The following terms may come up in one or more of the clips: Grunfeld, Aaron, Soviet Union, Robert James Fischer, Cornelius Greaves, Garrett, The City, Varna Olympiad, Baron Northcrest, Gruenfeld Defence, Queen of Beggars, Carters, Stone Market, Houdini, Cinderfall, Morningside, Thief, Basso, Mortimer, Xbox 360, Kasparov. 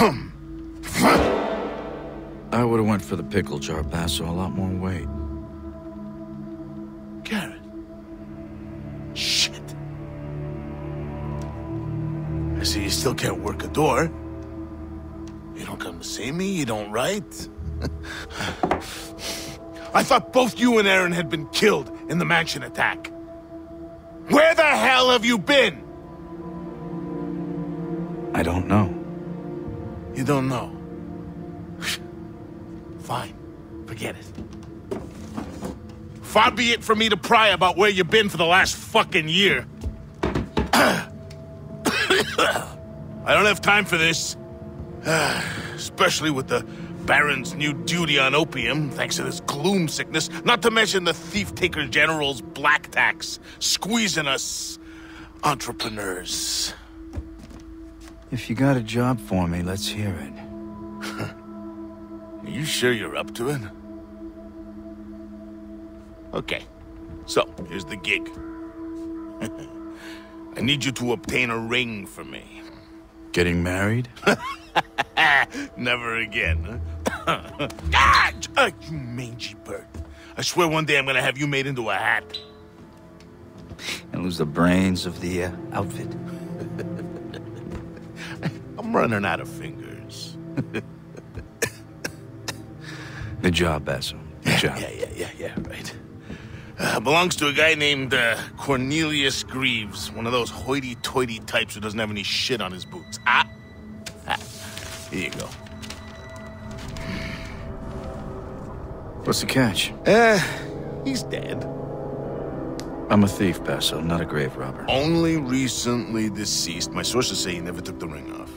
I would have went for the pickle jar, Basso. A lot more weight. Garrett. Shit. I see you still can't work a door. You don't come to see me, you don't write. I thought both you and Aaron had been killed in the mansion attack. Where the hell have you been? I don't know. You don't know? Fine. Forget it. Far be it for me to pry about where you've been for the last fucking year. I don't have time for this. Especially with the Baron's new duty on opium, thanks to this gloom sickness, not to mention the thief-taker general's black tax, squeezing us entrepreneurs. If you got a job for me, let's hear it. Are you sure you're up to it? Okay, so here's the gig. I need you to obtain a ring for me. Getting married? Never again. Ah, you mangy bird. I swear one day I'm gonna have you made into a hat. And lose the brains of the outfit. I'm running out of fingers. Good job, Basso. Good job. Yeah, right. Belongs to a guy named Cornelius Greaves, one of those hoity-toity types who doesn't have any shit on his boots. Here you go. What's the catch? He's dead. I'm a thief, Basso, not a grave robber. Only recently deceased. My sources say he never took the ring off.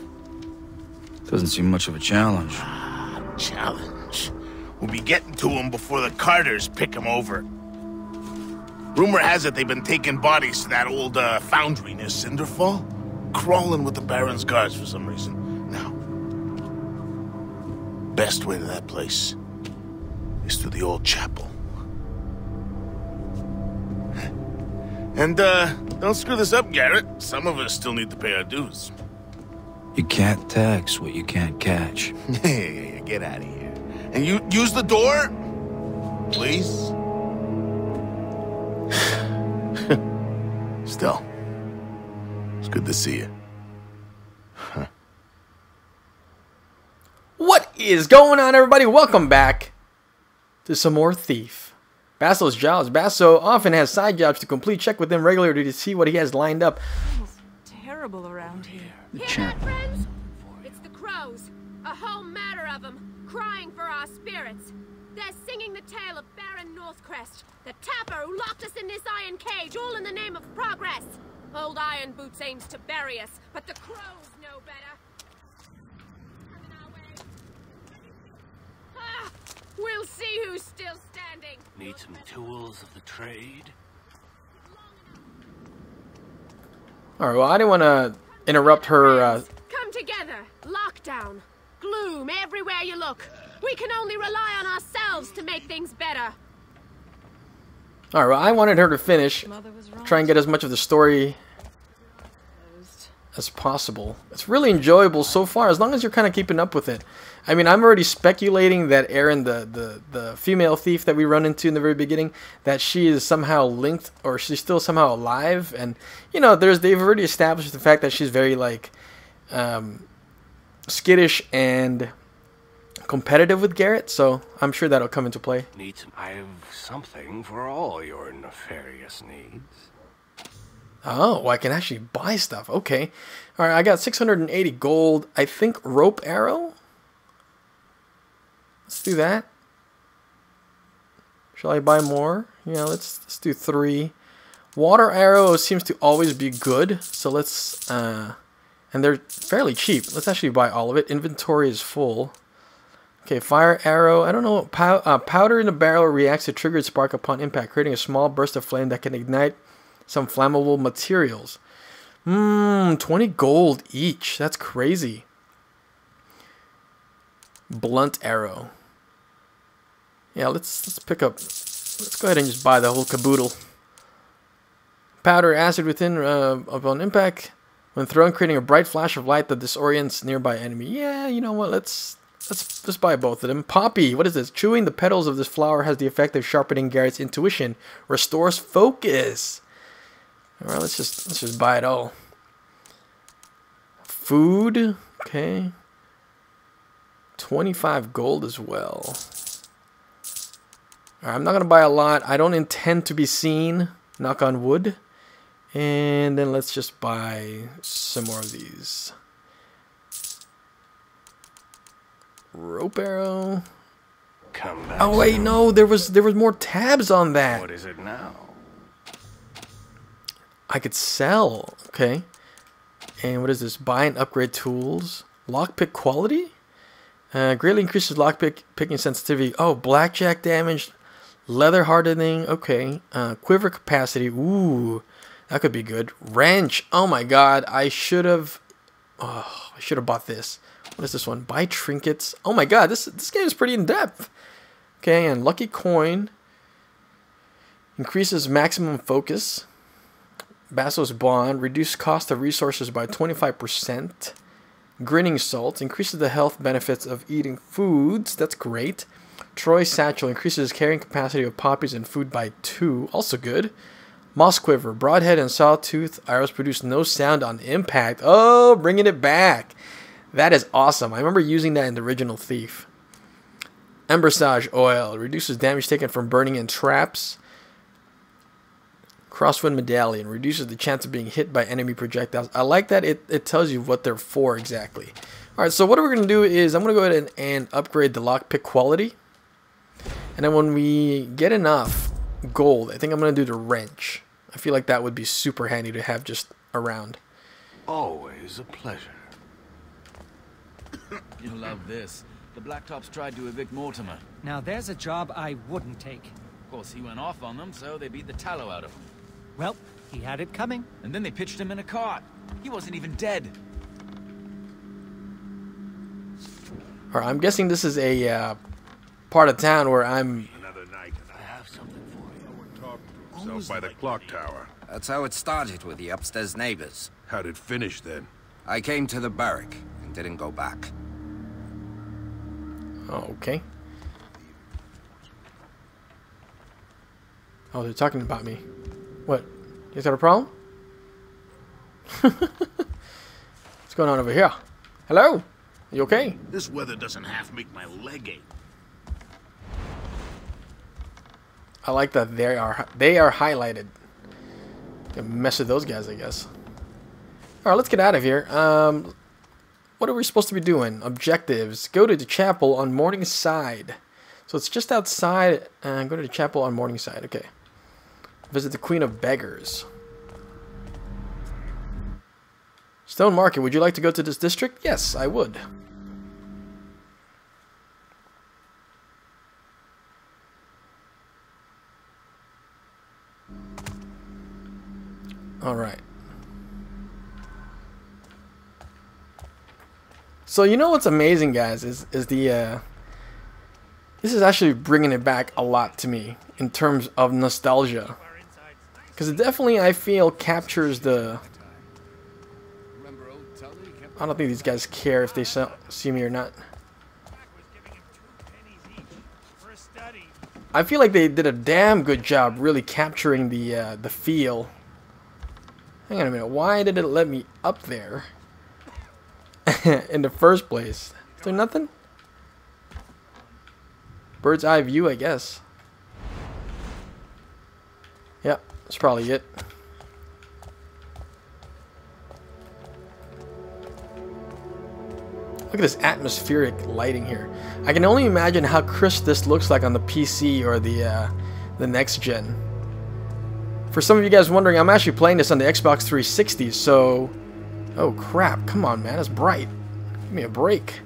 Doesn't seem much of a challenge. Challenge? We'll be getting to him before the Carters pick him over. Rumor has it they've been taking bodies to that old foundry near Cinderfall. Crawling with the Baron's guards for some reason. Now, best way to that place is through the old chapel. And, don't screw this up, Garrett. Some of us still need to pay our dues. You can't tax what you can't catch. Yeah, get out of here. And you use the door? Please? Still, it's good to see you. Huh. What is going on, everybody? Welcome back to some more Thief. Basso's jobs. Basso often has side jobs to complete. Check with him regularly to see what he has lined up. It's terrible around here. Hear that, friends? It's the crows. A whole matter of them, crying for our spirits. They're singing the tale of Baron Northcrest, the tapper who locked us in this iron cage, all in the name of progress. Old Iron Boots aims to bury us, but the crows know better. Coming our way. Ah, we'll see who's still standing. Need some tools of the trade? All right, well, I didn't want to interrupt her. Come together. Lockdown. Gloom everywhere you look. We can only rely on ourselves to make things better. All right, well, I wanted her to finish, try and get as much of the story as possible. It's really enjoyable so far, as long as you're kind of keeping up with it. I mean, I'm already speculating that Aaron, the female thief that we run into in the very beginning, that she is somehow linked, or she's still somehow alive. And, you know, they've already established the fact that she's very, like, skittish and competitive with Garrett, so I'm sure that'll come into play. I have something for all your nefarious needs. Oh, well, I can actually buy stuff. Okay. All right, I got 680 gold. I think rope arrow? Let's do that. Shall I buy more? Yeah, let's do 3. Water arrow seems to always be good, so let's... and they're fairly cheap. Let's actually buy all of it. Inventory is full. Okay, fire arrow. I don't know. Powder in a barrel reacts to triggered spark upon impact, creating a small burst of flame that can ignite some flammable materials. 20 gold each. That's crazy. Blunt arrow. Yeah, let's pick up. Let's go ahead and just buy the whole caboodle. Powder acid within upon impact. When thrown, creating a bright flash of light that disorients nearby enemy. Yeah, you know what? Let's buy both of them. Poppy, what is this? Chewing the petals of this flower has the effect of sharpening Garrett's intuition. Restores focus. All right, let's just buy it all. Food, okay. 25 gold as well. All right, I'm not gonna buy a lot. I don't intend to be seen. Knock on wood. And then let's just buy some more of these. Rope arrow. Come back. Oh wait, no, there was more tabs on that. What is it now? I could sell. Okay. And what is this? Buy and upgrade tools. Lockpick quality? Greatly increases lockpick picking sensitivity. Oh, blackjack damage, leather hardening. Okay. Quiver capacity. Ooh. That could be good. Wrench. Oh my god. I should have bought this. What is this one? Buy trinkets. Oh my god. This game is pretty in depth. Okay, and lucky coin increases maximum focus. Basso's bond reduces cost of resources by 25%. Grinning salt increases the health benefits of eating foods. That's great. Troy satchel increases carrying capacity of poppies and food by 2. Also good. Moss Quiver, Broadhead and Sawtooth arrows produce no sound on impact. Oh, bringing it back. That is awesome. I remember using that in the original Thief. Embersage Oil, reduces damage taken from burning and traps. Crosswind Medallion, reduces the chance of being hit by enemy projectiles. I like that it tells you what they're for exactly. Alright, so what we're going to do is I'm going to go ahead and upgrade the lockpick quality. And then when we get enough gold, I think I'm gonna do the wrench. I feel like that would be super handy to have just around. Always a pleasure. You'll love this. The Blacktops tried to evict Mortimer. Now there's a job I wouldn't take. Of course, he went off on them, so they beat the tallow out of him. Well, he had it coming. And then they pitched him in a cart. He wasn't even dead. Alright, I'm guessing this is a part of town where I'm by the clock tower. That's how it started with the upstairs neighbors. How'd it finish then? I came to the barrack and didn't go back. Okay. Oh, they're talking about me. What? Is that a problem? What's going on over here? Hello? You okay? This weather doesn't half make my leg ache. I like that they are highlighted. Can mess with those guys, I guess. All right, let's get out of here. What are we supposed to be doing? Objectives: go to the chapel on Morningside. So it's just outside. Go to the chapel on Morningside. Okay. Visit the Queen of Beggars. Stone Market. Would you like to go to this district? Yes, I would. Alright. So you know what's amazing, guys, is the this is actually bringing it back a lot to me in terms of nostalgia, because it definitely, I feel, captures the... I don't think these guys care if they see me or not. I feel like they did a damn good job really capturing the feel. Hang on a minute, why did it let me up there in the first place? Is there nothing? Bird's eye view, I guess. Yep, that's probably it. Look at this atmospheric lighting here. I can only imagine how crisp this looks like on the PC or the next gen. For some of you guys wondering, I'm actually playing this on the Xbox 360, so... Oh, crap. Come on, man. It's bright. Give me a break.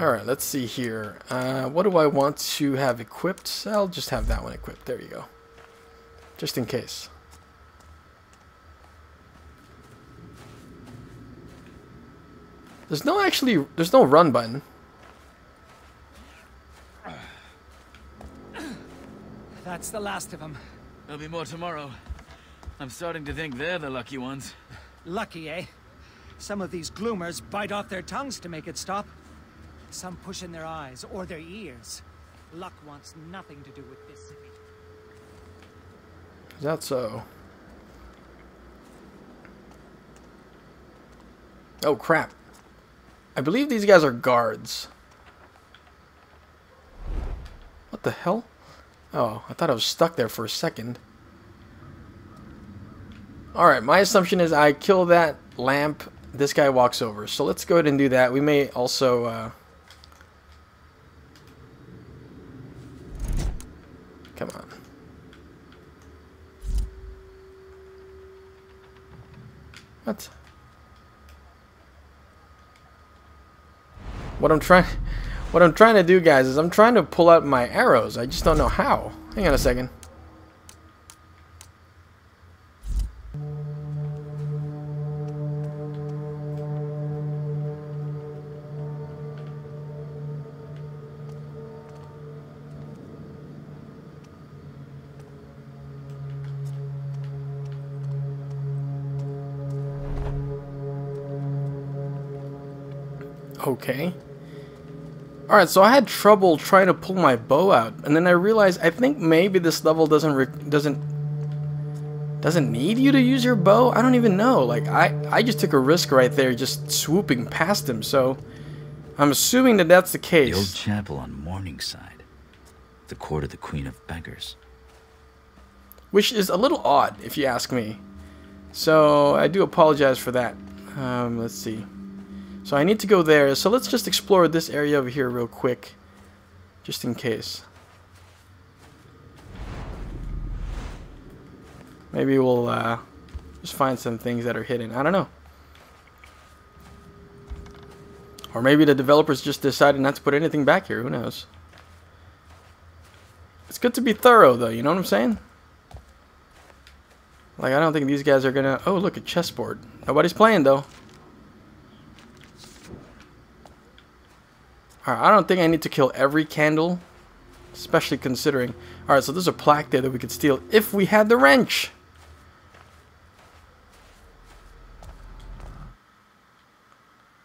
Alright, let's see here. What do I want to have equipped? I'll just have that one equipped. There you go. Just in case. There's no actually... There's no run button. That's the last of them. There'll be more tomorrow. I'm starting to think they're the lucky ones. Lucky, eh? Some of these gloomers bite off their tongues to make it stop. Some push in their eyes or their ears. Luck wants nothing to do with this city. Is that so? Oh, crap. I believe these guys are guards. What the hell? Oh, I thought I was stuck there for a second. Alright, my assumption is I kill that lamp. This guy walks over. So let's go ahead and do that. We may also... Come on. What? What I'm trying to do, guys, is I'm trying to pull out my arrows. I just don't know how. Hang on a second. Okay. Alright, so I had trouble trying to pull my bow out, and then I realized I think maybe this level doesn't need you to use your bow? I don't even know. Like, I just took a risk right there just swooping past him, so I'm assuming that that's the case. The old chapel on Morningside, the court of the Queen of Beggars. Which is a little odd, if you ask me. So, I do apologize for that. Let's see. So I need to go there, so let's just explore this area over here real quick, just in case. Maybe we'll just find some things that are hidden, I don't know. Or maybe the developers just decided not to put anything back here, who knows. It's good to be thorough though, you know what I'm saying? Like I don't think these guys are gonna... Oh look, a chessboard. Nobody's playing though. Alright, I don't think I need to kill every candle, especially considering... Alright, so there's a plaque there that we could steal if we had the wrench!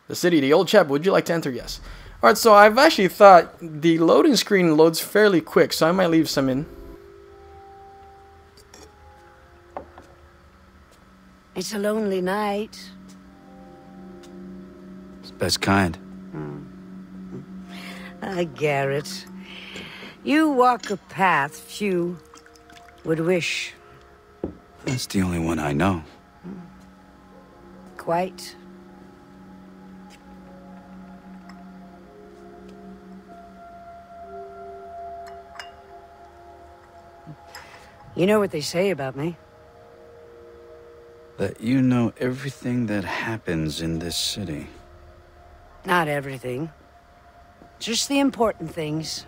The city, the old chapel, would you like to enter? Yes. Alright, so I've actually thought the loading screen loads fairly quick, so I might leave some in. It's a lonely night. It's the best kind. Ah, Garrett, you walk a path few would wish. That's the only one I know. Quite. You know what they say about me? That you know everything that happens in this city. Not everything. Just the important things.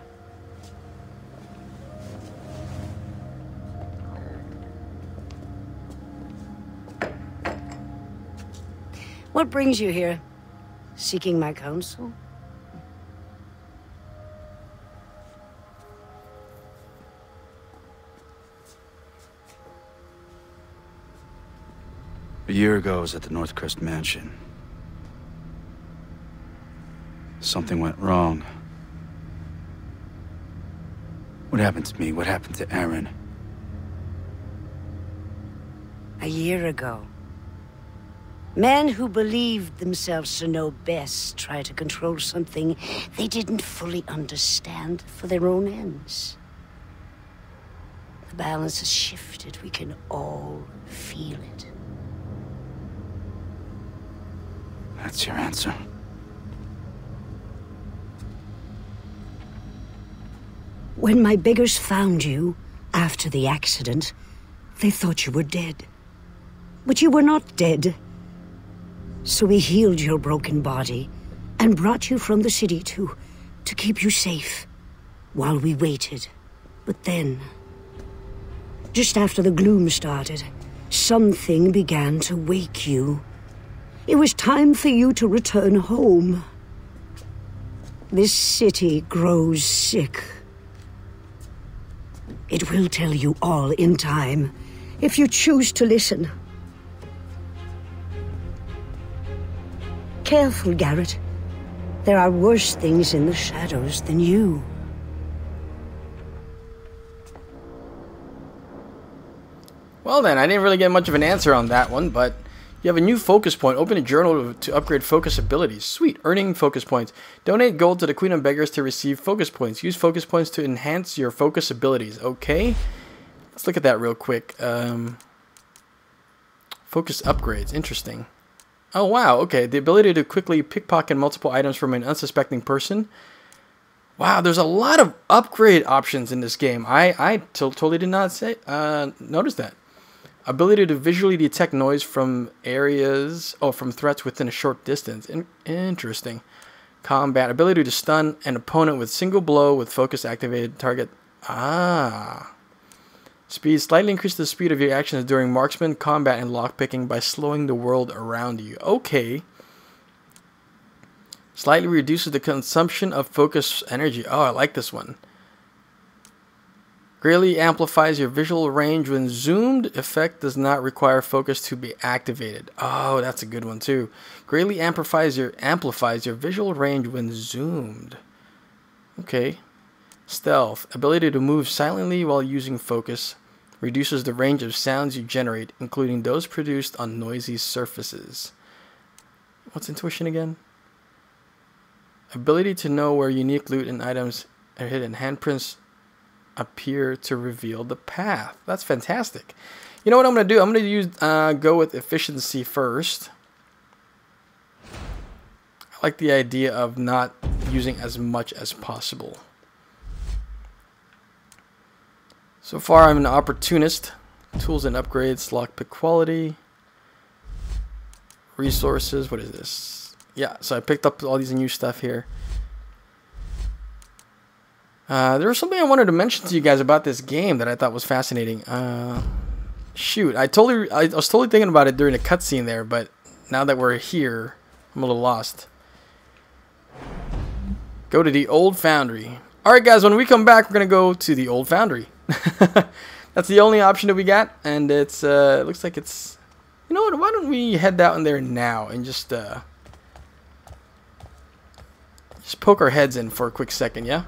What brings you here? Seeking my counsel? A year ago, I was at the Northcrest mansion. Something went wrong. What happened to me? What happened to Aaron? A year ago, men who believed themselves to know best try to control something they didn't fully understand for their own ends. The balance has shifted. We can all feel it. That's your answer. When my beggars found you, after the accident, they thought you were dead. But you were not dead. So we healed your broken body and brought you from the city to keep you safe while we waited. But then, just after the gloom started, something began to wake you. It was time for you to return home. This city grows sick. It will tell you all in time, if you choose to listen. Careful, Garrett. There are worse things in the shadows than you. Well then, I didn't really get much of an answer on that one, but you have a new focus point. Open a journal to upgrade focus abilities. Sweet. Earning focus points. Donate gold to the Queen of Beggars to receive focus points. Use focus points to enhance your focus abilities. Okay. Let's look at that real quick. Focus upgrades. Interesting. Oh, wow. Okay. The ability to quickly pickpocket multiple items from an unsuspecting person. Wow. There's a lot of upgrade options in this game. I totally did not notice that. Ability to visually detect noise from areas, oh, from threats within a short distance. Interesting. Combat. Ability to stun an opponent with single blow with focus activated target. Ah. Speed. Slightly increase the speed of your actions during marksman, combat, and lockpicking by slowing the world around you. Okay. Slightly reduces the consumption of focus energy. Oh, I like this one. Greatly amplifies your visual range when zoomed. Effect does not require focus to be activated. Oh, that's a good one too. Greatly amplifies your visual range when zoomed. Okay. Stealth. Ability to move silently while using focus. Reduces the range of sounds you generate, including those produced on noisy surfaces. What's intuition again? Ability to know where unique loot and items are hidden. Handprints appear to reveal the path. That's fantastic. You know what I'm gonna do? I'm gonna use go with efficiency first. I like the idea of not using as much as possible. So far, I'm an opportunist. Tools and upgrades, lockpick quality, resources. What is this? Yeah. So I picked up all these new stuff here. There was something I wanted to mention to you guys about this game that I thought was fascinating. Shoot, I was totally thinking about it during the cutscene there, but now that we're here, I'm a little lost. Go to the old foundry. All right, guys, when we come back, we're gonna go to the old foundry. That's the only option that we got, and it's it looks like it's. You know what? Why don't we head out in there now and just poke our heads in for a quick second, yeah?